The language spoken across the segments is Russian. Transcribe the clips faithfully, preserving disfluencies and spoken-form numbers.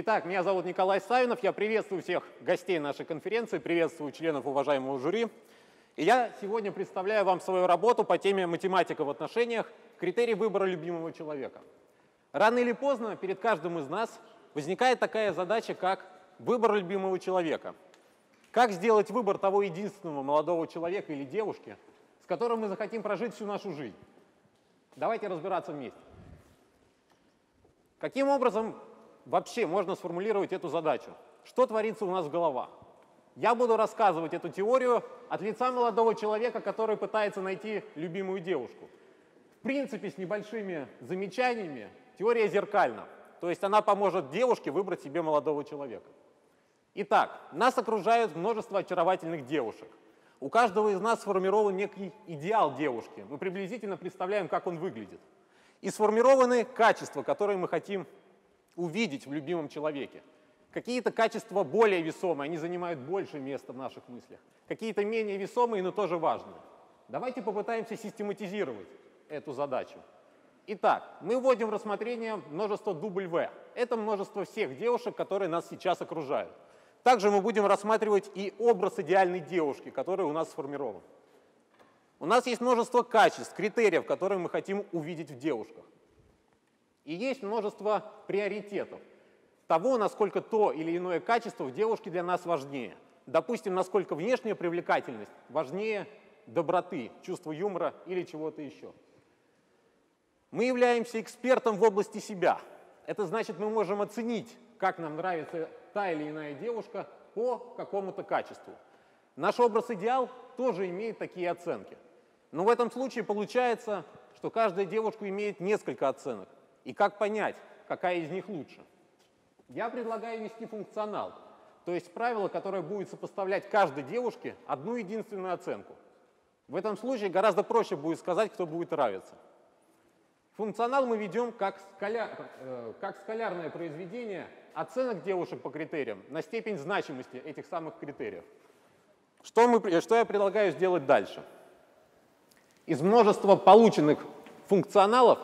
Итак, меня зовут Николай Савинов, я приветствую всех гостей нашей конференции, приветствую членов уважаемого жюри. И я сегодня представляю вам свою работу по теме «Математика в отношениях. Критерий выбора любимого человека». Рано или поздно перед каждым из нас возникает такая задача, как выбор любимого человека. Как сделать выбор того единственного молодого человека или девушки, с которым мы захотим прожить всю нашу жизнь? Давайте разбираться вместе. Каким образом вообще можно сформулировать эту задачу? Что творится у нас в головах? Я буду рассказывать эту теорию от лица молодого человека, который пытается найти любимую девушку. В принципе, с небольшими замечаниями теория зеркальна. То есть она поможет девушке выбрать себе молодого человека. Итак, нас окружают множество очаровательных девушек. У каждого из нас сформирован некий идеал девушки. Мы приблизительно представляем, как он выглядит. И сформированы качества, которые мы хотим увидеть в любимом человеке. Какие-то качества более весомые, они занимают больше места в наших мыслях. Какие-то менее весомые, но тоже важные. Давайте попытаемся систематизировать эту задачу. Итак, мы вводим в рассмотрение множество W. Это множество всех девушек, которые нас сейчас окружают. Также мы будем рассматривать и образ идеальной девушки, который у нас сформирован. У нас есть множество качеств, критериев, которые мы хотим увидеть в девушках. И есть множество приоритетов того, насколько то или иное качество в девушке для нас важнее. Допустим, насколько внешняя привлекательность важнее доброты, чувства юмора или чего-то еще. Мы являемся экспертом в области себя. Это значит, мы можем оценить, как нам нравится та или иная девушка по какому-то качеству. Наш образ-идеал тоже имеет такие оценки. Но в этом случае получается, что каждая девушка имеет несколько оценок. И как понять, какая из них лучше? Я предлагаю ввести функционал, то есть правило, которое будет сопоставлять каждой девушке одну единственную оценку. В этом случае гораздо проще будет сказать, кто будет нравиться. Функционал мы ведем как, скаля... как скалярное произведение оценок девушек по критериям на степень значимости этих самых критериев. Что, мы... Что я предлагаю сделать дальше? Из множества полученных функционалов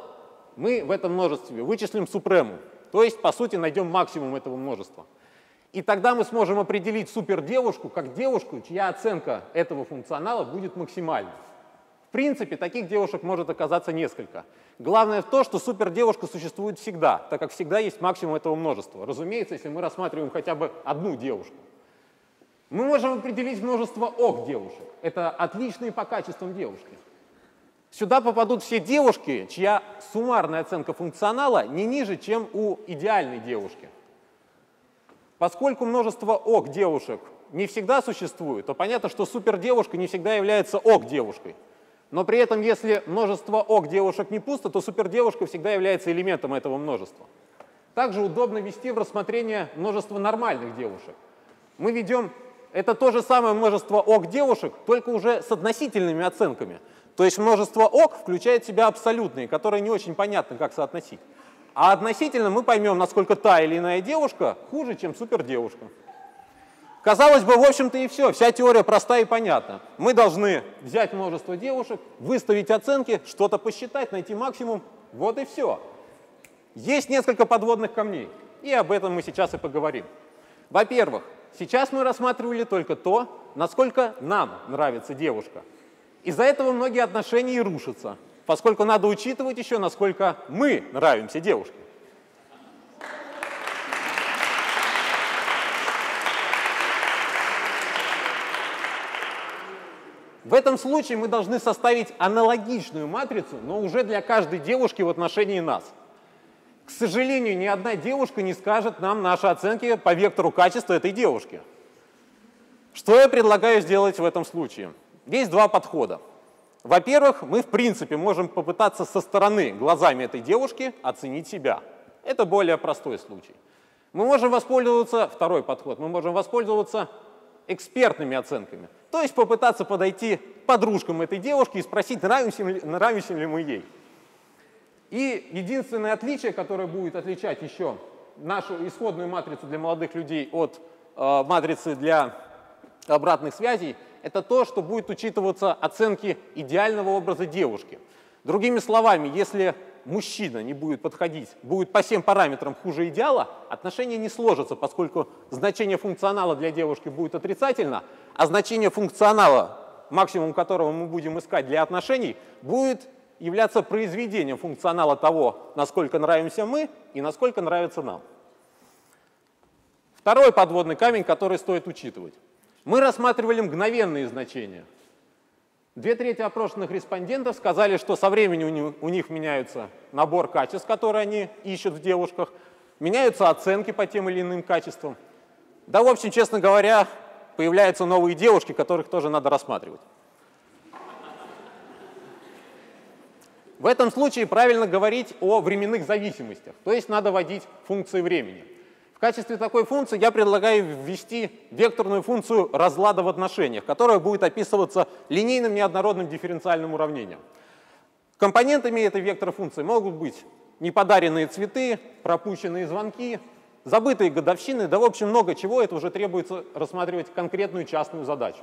мы в этом множестве вычислим супрему, то есть, по сути, найдем максимум этого множества. И тогда мы сможем определить супердевушку как девушку, чья оценка этого функционала будет максимальной. В принципе, таких девушек может оказаться несколько. Главное в то, что супердевушка существует всегда, так как всегда есть максимум этого множества. Разумеется, если мы рассматриваем хотя бы одну девушку. Мы можем определить множество ок девушек. Это отличные по качествам девушки. Сюда попадут все девушки, чья суммарная оценка функционала не ниже, чем у идеальной девушки. Поскольку множество ок девушек не всегда существует, то понятно, что супердевушка не всегда является ок девушкой. Но при этом, если множество ок девушек не пусто, то супердевушка всегда является элементом этого множества. Также удобно ввести в рассмотрение множество нормальных девушек. Мы ведем это то же самое множество ок девушек, только уже с относительными оценками. То есть множество ок включает в себя абсолютные, которые не очень понятно, как соотносить. А относительно мы поймем, насколько та или иная девушка хуже, чем супердевушка. Казалось бы, в общем-то и все. Вся теория проста и понятна. Мы должны взять множество девушек, выставить оценки, что-то посчитать, найти максимум. Вот и все. Есть несколько подводных камней, и об этом мы сейчас и поговорим. Во-первых, сейчас мы рассматривали только то, насколько нам нравится девушка. Из-за этого многие отношения и рушатся, поскольку надо учитывать еще, насколько мы нравимся девушке. В этом случае мы должны составить аналогичную матрицу, но уже для каждой девушки в отношении нас. К сожалению, ни одна девушка не скажет нам наши оценки по вектору качества этой девушки. Что я предлагаю сделать в этом случае? Есть два подхода. Во-первых, мы в принципе можем попытаться со стороны, глазами этой девушки, оценить себя. Это более простой случай. Мы можем воспользоваться, второй подход, мы можем воспользоваться экспертными оценками. То есть попытаться подойти к подружкам этой девушки и спросить, нравимся ли, нравимся ли мы ей. И единственное отличие, которое будет отличать еще нашу исходную матрицу для молодых людей от э, матрицы для обратных связей, это то, что будет учитываться оценки идеального образа девушки. Другими словами, если мужчина не будет подходить, будет по всем параметрам хуже идеала, отношения не сложатся, поскольку значение функционала для девушки будет отрицательно, а значение функционала, максимум которого мы будем искать для отношений, будет являться произведением функционала того, насколько нравимся мы и насколько нравится нам. Второй подводный камень, который стоит учитывать. Мы рассматривали мгновенные значения. Две трети опрошенных респондентов сказали, что со временем у них меняется набор качеств, которые они ищут в девушках, меняются оценки по тем или иным качествам. Да, в общем, честно говоря, появляются новые девушки, которых тоже надо рассматривать. В этом случае правильно говорить о временных зависимостях, то есть надо вводить функции времени. В качестве такой функции я предлагаю ввести векторную функцию разлада в отношениях, которая будет описываться линейным неоднородным дифференциальным уравнением. Компонентами этой векторной функции могут быть неподаренные цветы, пропущенные звонки, забытые годовщины, да в общем много чего, это уже требуется рассматривать конкретную частную задачу.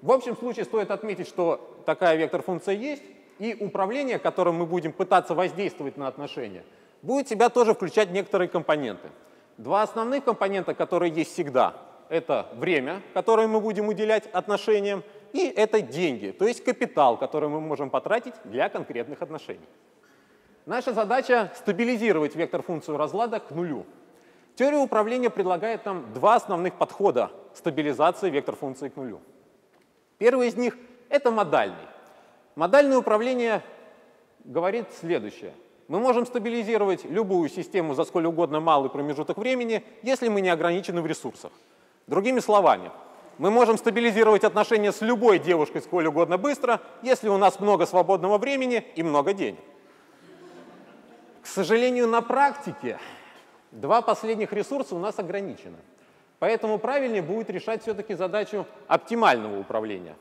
В общем случае стоит отметить, что такая векторная функция есть, и управление, которым мы будем пытаться воздействовать на отношения, будет в себя тоже включать некоторые компоненты. Два основных компонента, которые есть всегда, это время, которое мы будем уделять отношениям, и это деньги, то есть капитал, который мы можем потратить для конкретных отношений. Наша задача — стабилизировать вектор функцию разлада к нулю. Теория управления предлагает нам два основных подхода стабилизации вектор функции к нулю. Первый из них — это модальный. Модальное управление говорит следующее. Мы можем стабилизировать любую систему за сколь угодно малый промежуток времени, если мы не ограничены в ресурсах. Другими словами, мы можем стабилизировать отношения с любой девушкой сколь угодно быстро, если у нас много свободного времени и много денег. К сожалению, на практике два последних ресурса у нас ограничены. Поэтому правильнее будет решать все-таки задачу оптимального управления,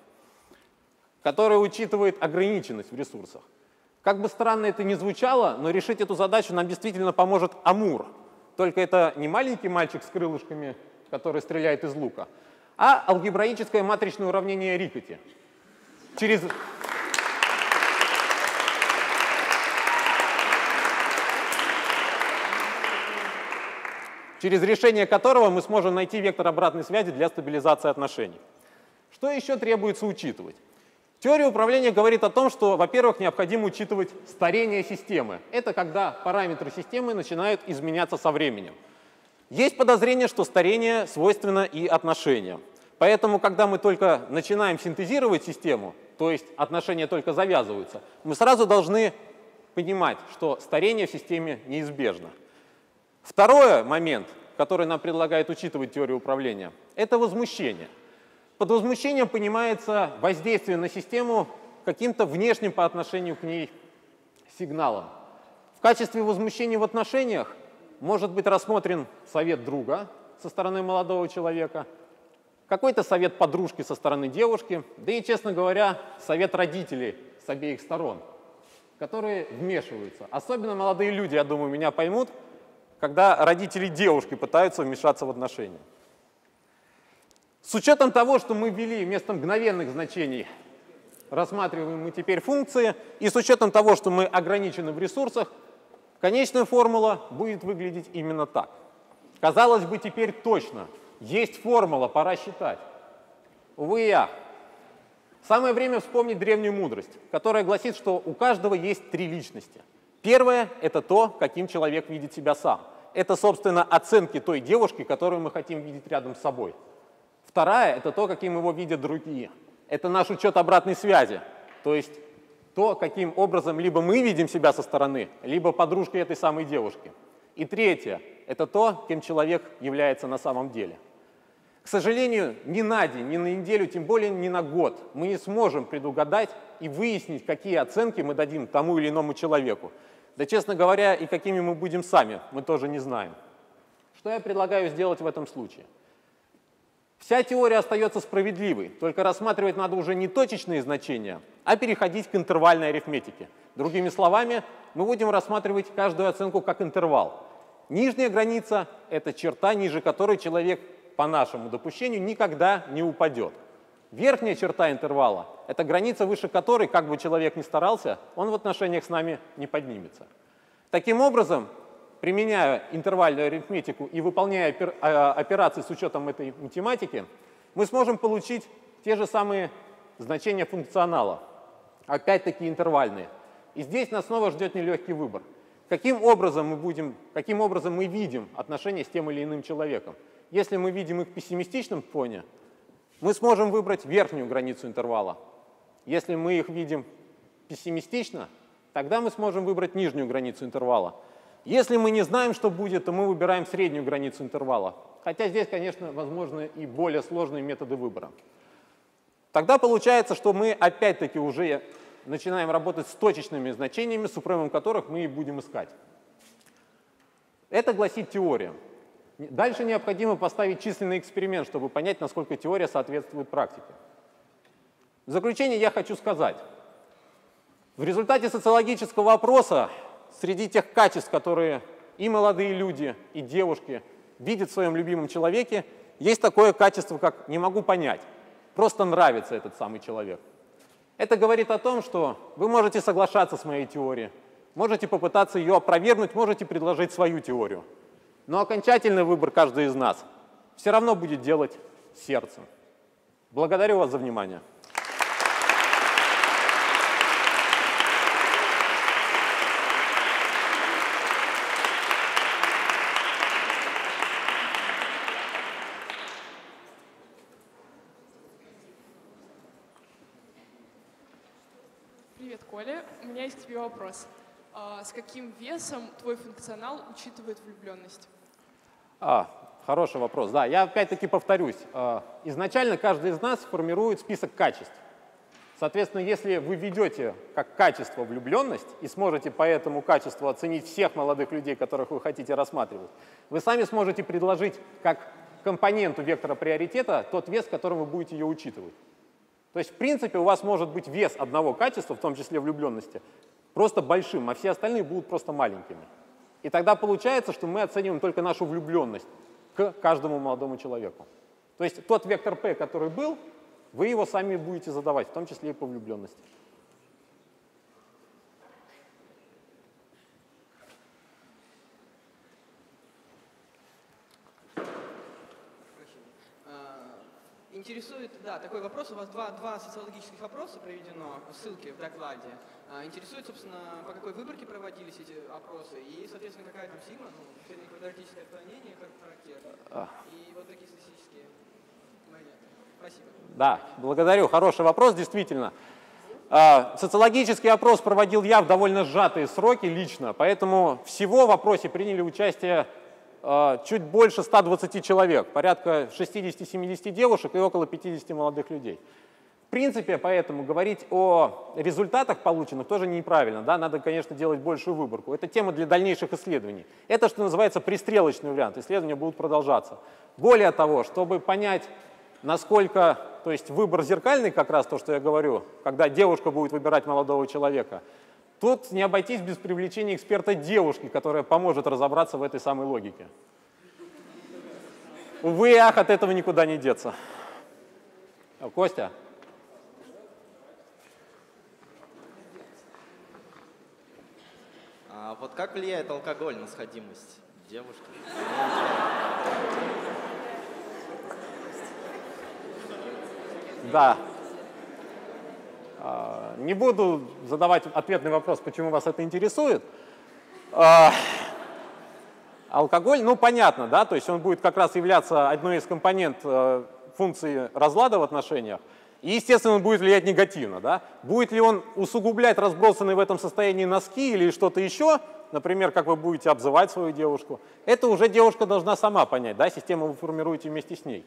которая учитывает ограниченность в ресурсах. Как бы странно это ни звучало, но решить эту задачу нам действительно поможет Амур. Только это не маленький мальчик с крылышками, который стреляет из лука, а алгебраическое матричное уравнение Рикоти. Через... через решение которого мы сможем найти вектор обратной связи для стабилизации отношений. Что еще требуется учитывать? Теория управления говорит о том, что, во-первых, необходимо учитывать старение системы. Это когда параметры системы начинают изменяться со временем. Есть подозрение, что старение свойственно и отношениям. Поэтому, когда мы только начинаем синтезировать систему, то есть отношения только завязываются, мы сразу должны понимать, что старение в системе неизбежно. Второй момент, который нам предлагает учитывать теория управления, это возмущение. Под возмущением понимается воздействие на систему каким-то внешним по отношению к ней сигналом. В качестве возмущения в отношениях может быть рассмотрен совет друга со стороны молодого человека, какой-то совет подружки со стороны девушки, да и, честно говоря, совет родителей с обеих сторон, которые вмешиваются. Особенно молодые люди, я думаю, меня поймут, когда родители девушки пытаются вмешаться в отношения. С учетом того, что мы ввели вместо мгновенных значений, рассматриваем мы теперь функции, и с учетом того, что мы ограничены в ресурсах, конечная формула будет выглядеть именно так. Казалось бы, теперь точно. Есть формула, пора считать. Увы и ах. Самое время вспомнить древнюю мудрость, которая гласит, что у каждого есть три личности. Первое — это то, каким человек видит себя сам. Это, собственно, оценки той девушки, которую мы хотим видеть рядом с собой. Вторая — это то, каким его видят другие. Это наш учет обратной связи, то есть то, каким образом либо мы видим себя со стороны, либо подружка этой самой девушки. И третье — это то, кем человек является на самом деле. К сожалению, ни на день, ни на неделю, тем более ни на год мы не сможем предугадать и выяснить, какие оценки мы дадим тому или иному человеку. Да, честно говоря, и какими мы будем сами, мы тоже не знаем. Что я предлагаю сделать в этом случае? Вся теория остается справедливой, только рассматривать надо уже не точечные значения, а переходить к интервальной арифметике. Другими словами, мы будем рассматривать каждую оценку как интервал. Нижняя граница — это черта, ниже которой человек, по нашему допущению, никогда не упадет. Верхняя черта интервала — это граница, выше которой, как бы человек ни старался, он в отношениях с нами не поднимется. Таким образом, применяя интервальную арифметику и выполняя операции с учетом этой математики, мы сможем получить те же самые значения функционала, опять-таки интервальные. И здесь нас снова ждет нелегкий выбор. Каким образом мы будем, каким образом мы видим отношения с тем или иным человеком? Если мы видим их в пессимистичном фоне, мы сможем выбрать верхнюю границу интервала. Если мы их видим пессимистично, тогда мы сможем выбрать нижнюю границу интервала. Если мы не знаем, что будет, то мы выбираем среднюю границу интервала. Хотя здесь, конечно, возможны и более сложные методы выбора. Тогда получается, что мы опять-таки уже начинаем работать с точечными значениями, супремом которых мы и будем искать. Это гласит теория. Дальше необходимо поставить численный эксперимент, чтобы понять, насколько теория соответствует практике. В заключение я хочу сказать. В результате социологического опроса среди тех качеств, которые и молодые люди, и девушки видят в своем любимом человеке, есть такое качество, как «не могу понять», просто нравится этот самый человек. Это говорит о том, что вы можете соглашаться с моей теорией, можете попытаться ее опровергнуть, можете предложить свою теорию. Но окончательный выбор каждый из нас все равно будет делать сердцем. Благодарю вас за внимание. К тебе вопрос. А с каким весом твой функционал учитывает влюбленность? А, хороший вопрос. Да, я опять-таки повторюсь. Изначально каждый из нас формирует список качеств. Соответственно, если вы ведете как качество влюбленность и сможете по этому качеству оценить всех молодых людей, которых вы хотите рассматривать, вы сами сможете предложить как компоненту вектора приоритета тот вес, которым вы будете ее учитывать. То есть, в принципе, у вас может быть вес одного качества, в том числе влюбленности, просто большим, а все остальные будут просто маленькими. И тогда получается, что мы оцениваем только нашу влюбленность к каждому молодому человеку. То есть тот вектор P, который был, вы его сами будете задавать, в том числе и по влюбленности. Интересует, да, такой вопрос. У вас два, два социологических опроса проведено, ссылки в докладе. А, интересует, собственно, по какой выборке проводились эти опросы и, соответственно, какая там сигма, ну, среднеквадратическое отклонение, как характерно. И вот такие статистические моменты. Спасибо. Да, благодарю. Хороший вопрос, действительно. Социологический опрос проводил я в довольно сжатые сроки лично, поэтому всего в опросе приняли участие чуть больше ста двадцати человек, порядка шестидесяти-семидесяти девушек и около пятидесяти молодых людей. В принципе, поэтому говорить о результатах полученных тоже неправильно. Да? Надо, конечно, делать большую выборку. Это тема для дальнейших исследований. Это, что называется, пристрелочный вариант. Исследования будут продолжаться. Более того, чтобы понять, насколько, то есть выбор зеркальный, как раз то, что я говорю, когда девушка будет выбирать молодого человека, тут не обойтись без привлечения эксперта девушки, которая поможет разобраться в этой самой логике. Увы, ах, от этого никуда не деться. Костя? А вот как влияет алкоголь на сходимость девушки? Да. Не буду задавать ответный вопрос, почему вас это интересует. Алкоголь, ну понятно, да, то есть он будет как раз являться одной из компонент функции разлада в отношениях, и, естественно, он будет влиять негативно, да. Будет ли он усугублять разбросанные в этом состоянии носки или что-то еще, например, как вы будете обзывать свою девушку, это уже девушка должна сама понять, да, систему вы формируете вместе с ней.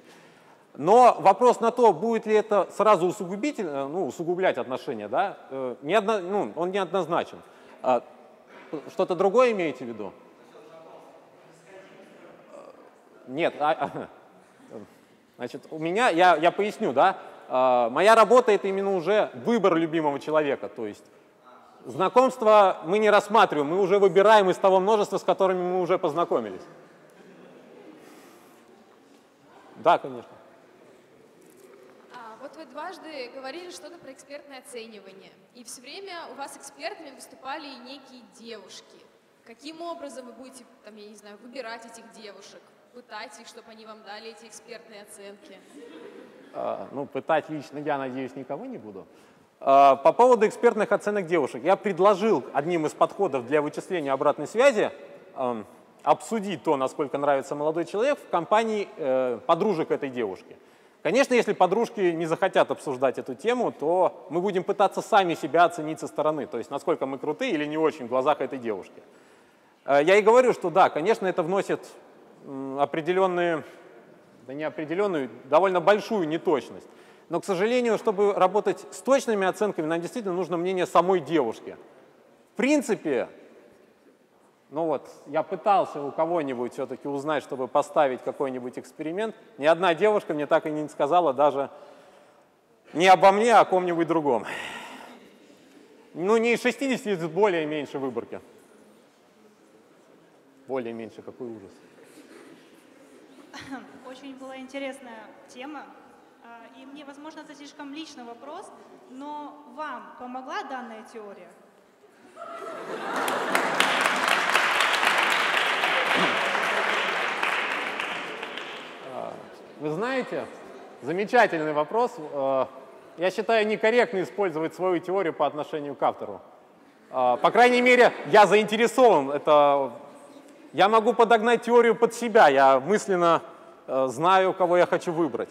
Но вопрос на то, будет ли это сразу усугубить, ну, усугублять отношения, да, не одно, ну, он неоднозначен. А что-то другое имеете в виду? Нет, а, значит, у меня, я, я поясню, да, моя работа – это именно уже выбор любимого человека, то есть знакомство мы не рассматриваем, мы уже выбираем из того множества, с которыми мы уже познакомились. Да, конечно. Вот вы дважды говорили что-то про экспертное оценивание, и все время у вас экспертами выступали некие девушки. Каким образом вы будете, там, я не знаю, выбирать этих девушек, пытать их, чтобы они вам дали эти экспертные оценки? А, ну, пытать лично я, надеюсь, никого не буду. А, по поводу экспертных оценок девушек. Я предложил одним из подходов для вычисления обратной связи а, обсудить то, насколько нравится молодой человек в компании а, подружек этой девушки. Конечно, если подружки не захотят обсуждать эту тему, то мы будем пытаться сами себя оценить со стороны, то есть насколько мы круты или не очень в глазах этой девушки. Я и говорю, что да, конечно, это вносит определенную, да не определенную, довольно большую неточность. Но, к сожалению, чтобы работать с точными оценками, нам действительно нужно мнение самой девушки. В принципе, ну вот, я пытался у кого-нибудь все-таки узнать, чтобы поставить какой-нибудь эксперимент. Ни одна девушка мне так и не сказала даже не обо мне, а о ком-нибудь другом. Ну, не из шестидесяти, из более меньшей выборки. Более меньше, какой ужас. Очень была интересная тема. И мне, возможно, это слишком личный вопрос, но вам помогла данная теория? Вы знаете, замечательный вопрос. Я считаю, некорректно использовать свою теорию по отношению к автору. По крайней мере, я заинтересован. Это... Я могу подогнать теорию под себя. Я мысленно знаю, кого я хочу выбрать.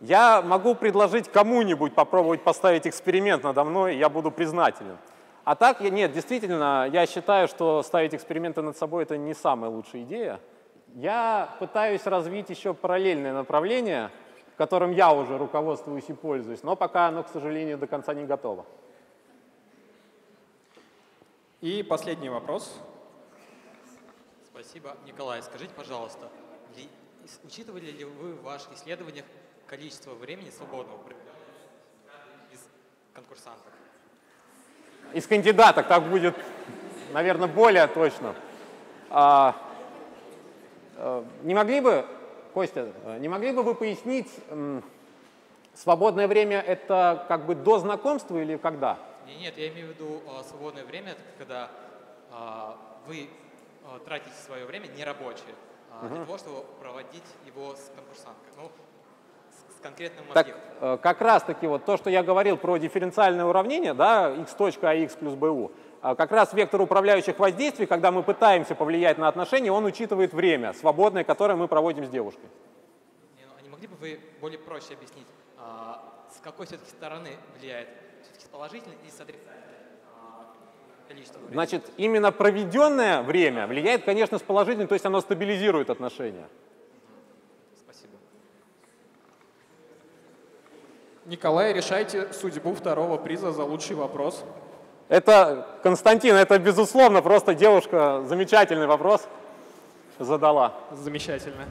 Я могу предложить кому-нибудь попробовать поставить эксперимент надо мной, и я буду признателен. А так, нет, действительно, я считаю, что ставить эксперименты над собой – это не самая лучшая идея. Я пытаюсь развить еще параллельное направление, которым я уже руководствуюсь и пользуюсь, но пока оно, к сожалению, до конца не готово. И последний вопрос. Спасибо. Николай, скажите, пожалуйста, учитывали ли вы в ваших исследованиях количество времени свободного из конкурсантов? Из кандидаток, так будет, наверное, более точно. А, не могли бы, Костя, не могли бы вы пояснить, свободное время это как бы до знакомства или когда? Нет, я имею в виду свободное время, это когда вы тратите свое время нерабочее для того, чтобы проводить его с конкурсанткой. Ну, с конкретным объектом. Так, как раз-таки вот то, что я говорил про дифференциальное уравнение, да, х точка а х плюс bu, как раз вектор управляющих воздействий, когда мы пытаемся повлиять на отношения, он учитывает время, свободное, которое мы проводим с девушкой. Не, ну, а не могли бы вы более проще объяснить, а, с какой все-таки стороны влияет все-таки положительный и с отрицательной? Значит, именно проведенное время влияет, конечно, с положительным, то есть оно стабилизирует отношения. Спасибо. Николай, решайте судьбу второго приза за лучший вопрос. Это, Константин, это, безусловно, просто девушка замечательный вопрос задала. Замечательно.